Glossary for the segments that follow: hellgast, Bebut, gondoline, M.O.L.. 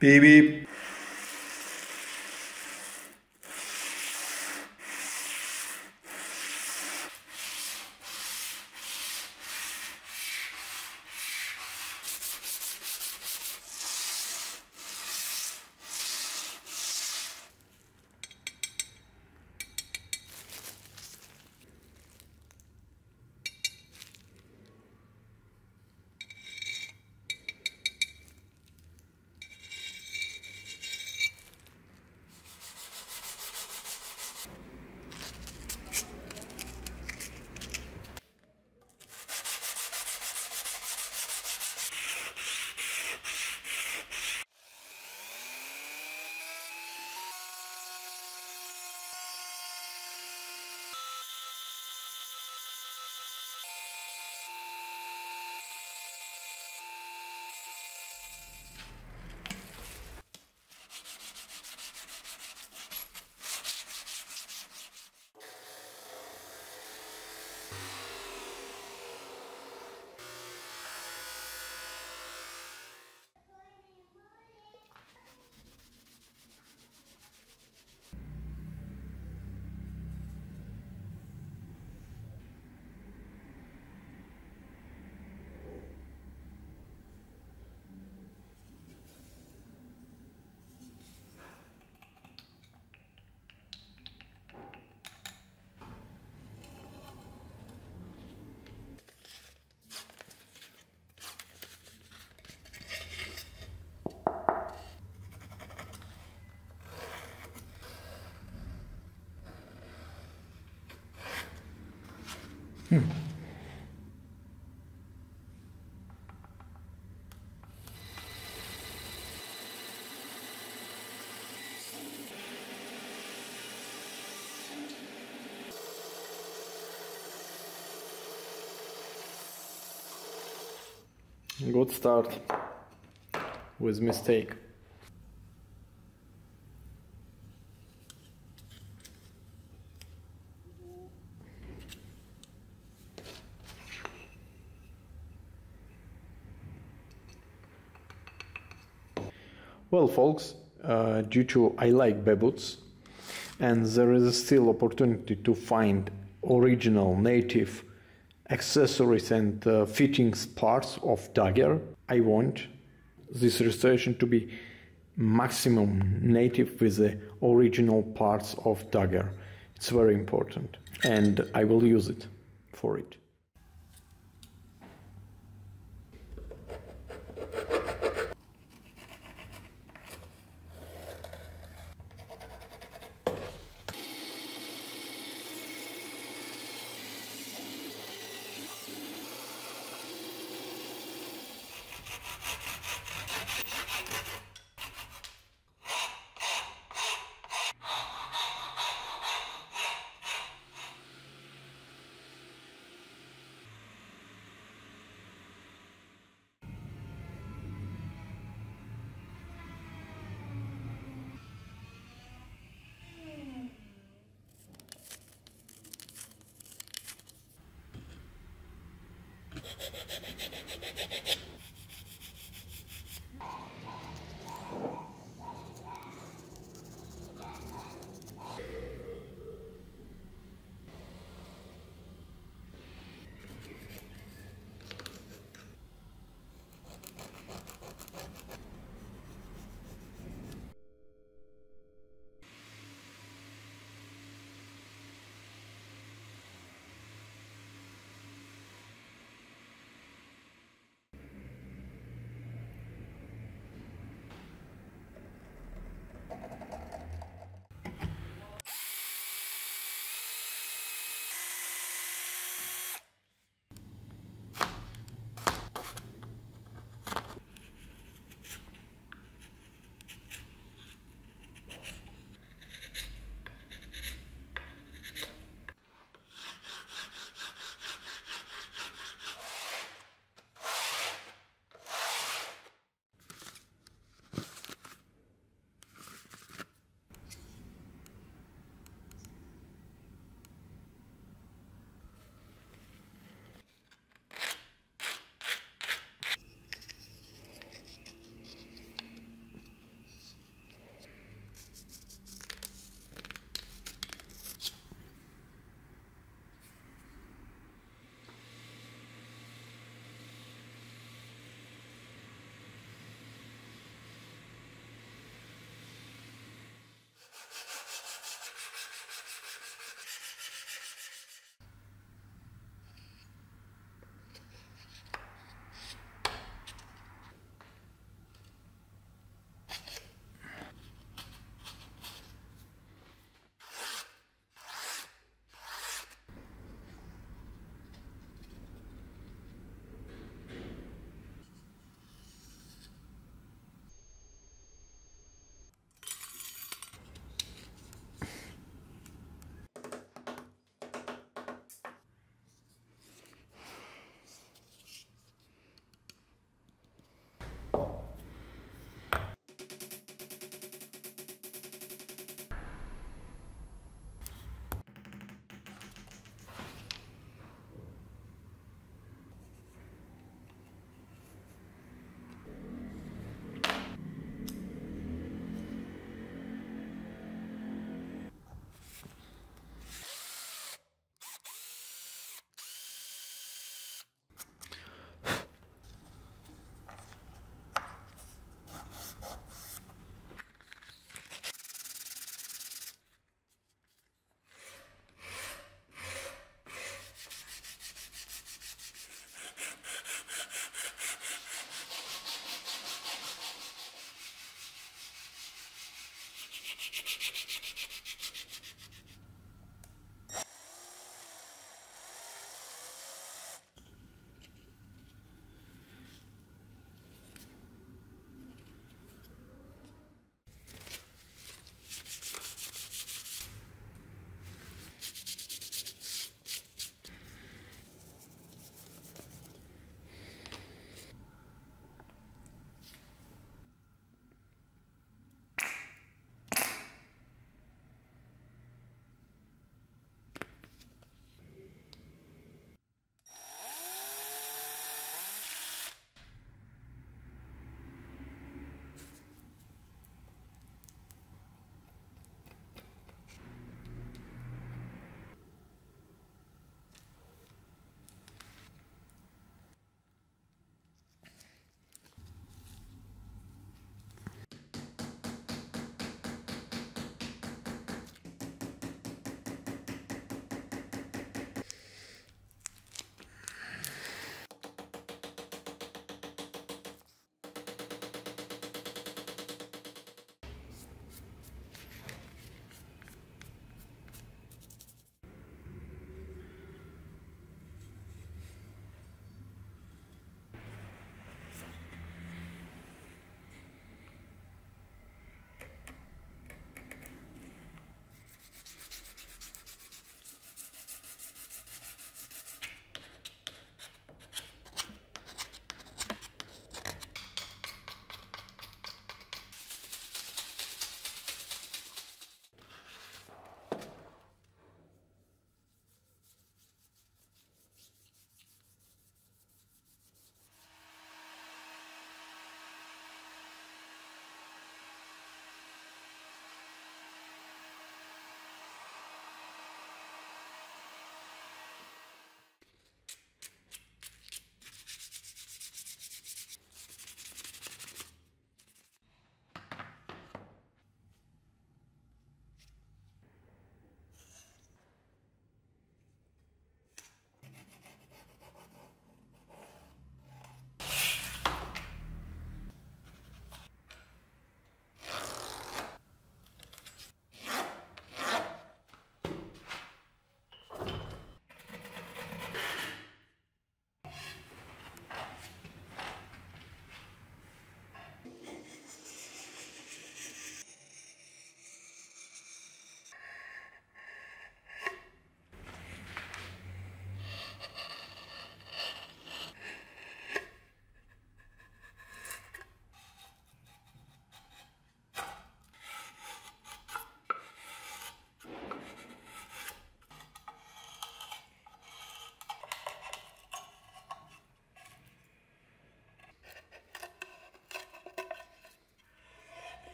Beep beep. Good start with mistake. Well, folks, due to I like Bebuts, and there is still opportunity to find original native accessories and fittings parts of dagger. I want this restoration to be maximum native with the original parts of dagger. It's very important, and I will use it for it.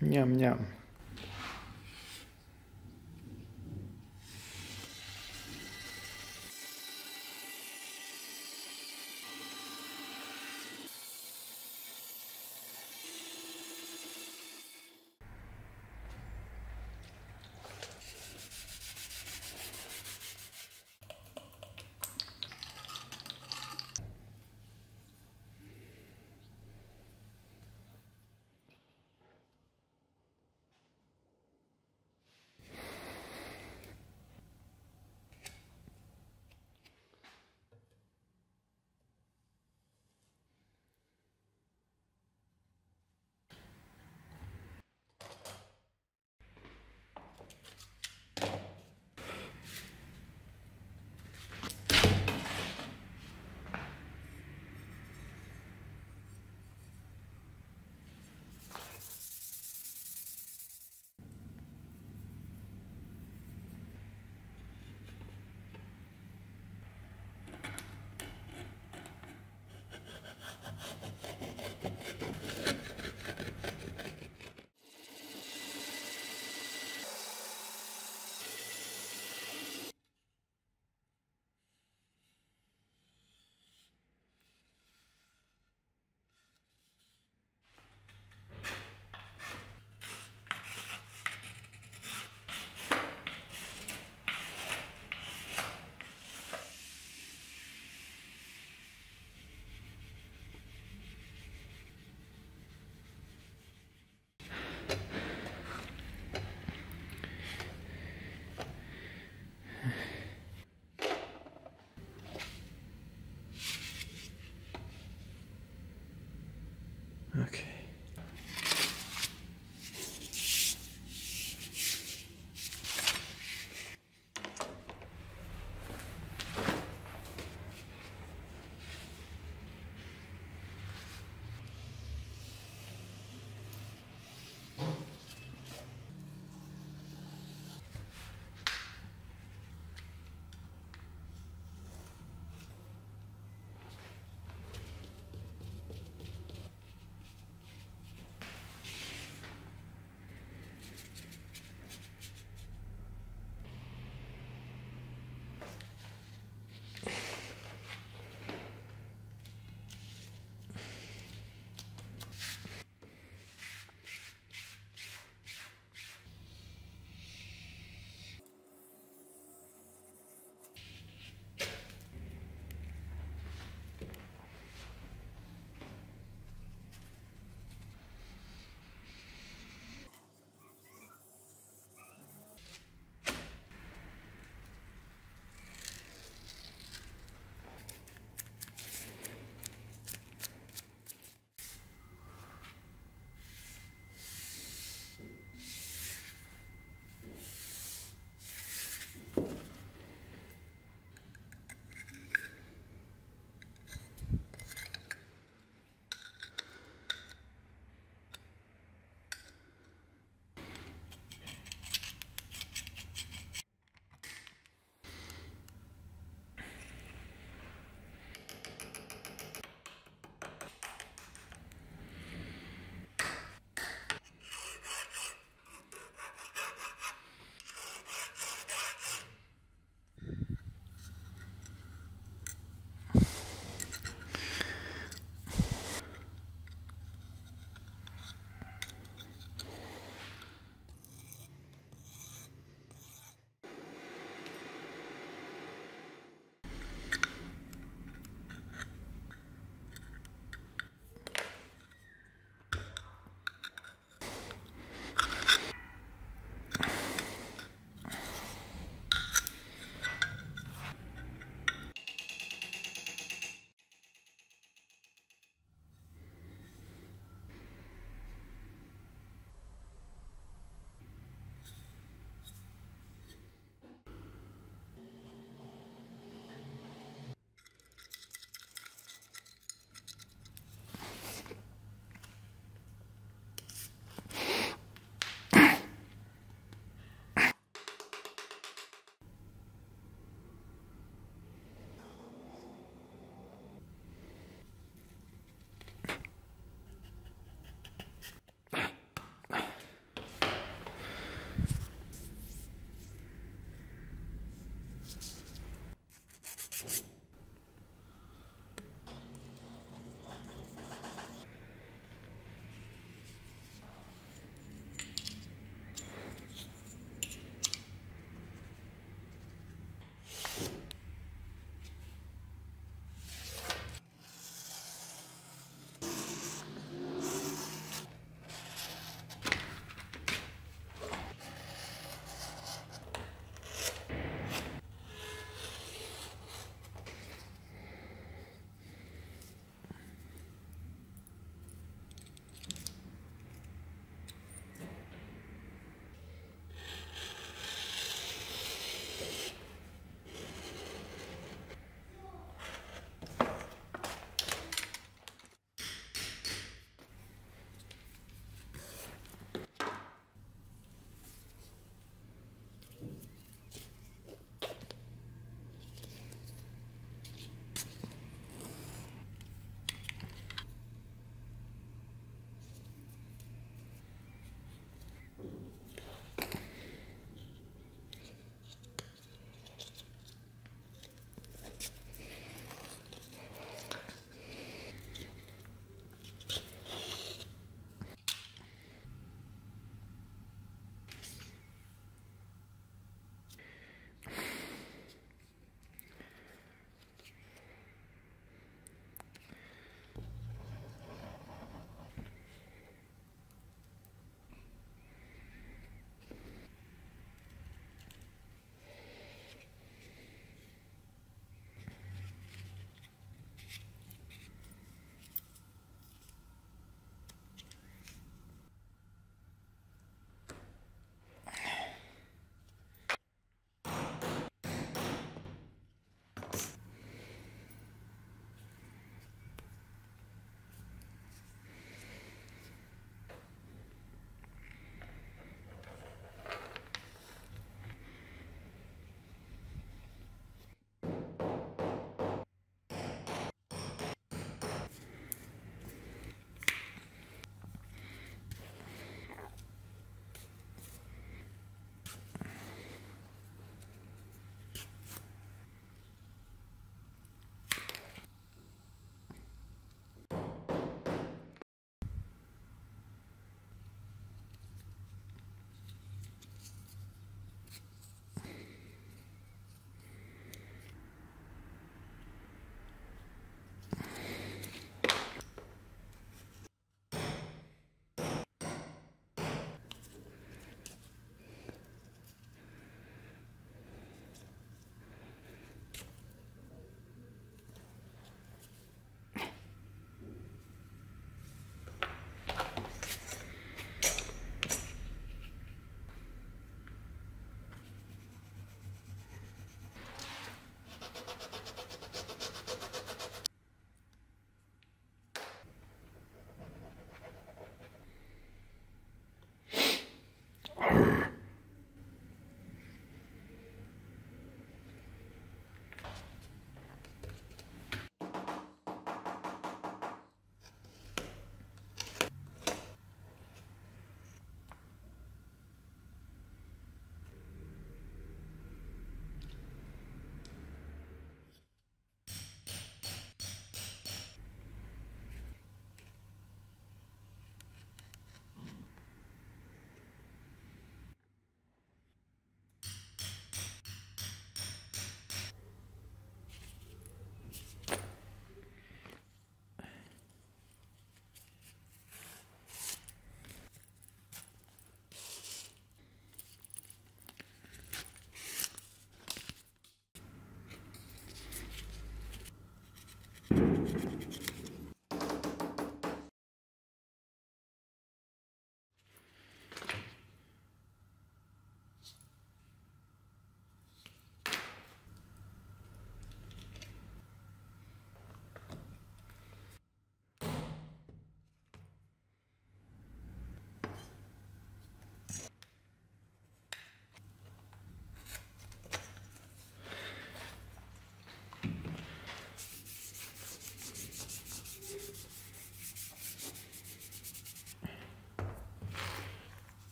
Ням-ням.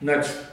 Next.